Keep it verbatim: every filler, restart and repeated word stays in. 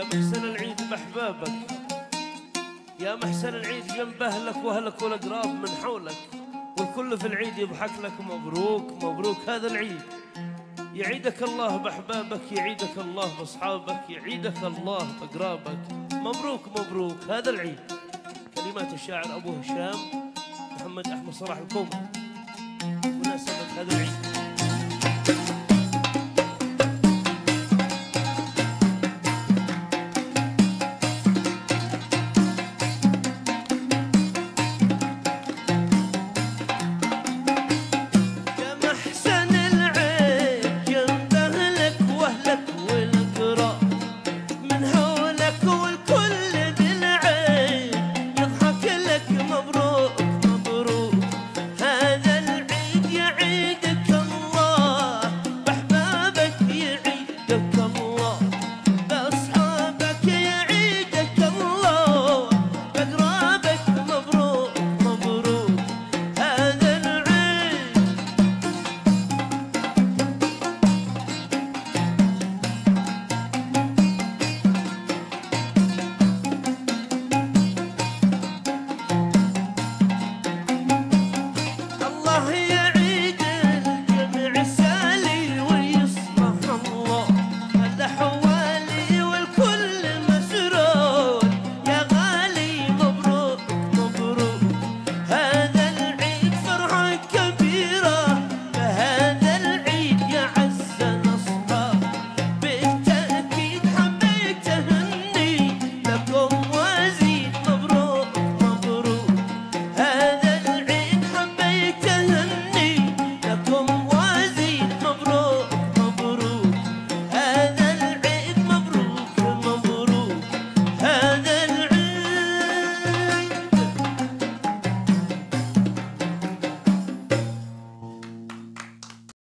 يا محسن العيد محبابك، يا محسن العيد جنب اهلك واهلك والاقراب من حولك، والكل في العيد يضحك لك مبروك مبروك هذا العيد. يعيدك الله باحبابك، يعيدك الله باصحابك، يعيدك الله باقرابك، مبروك مبروك هذا العيد. كلمات الشاعر ابو هشام محمد احمد صرح الكوم مناسبة هذا العيد. The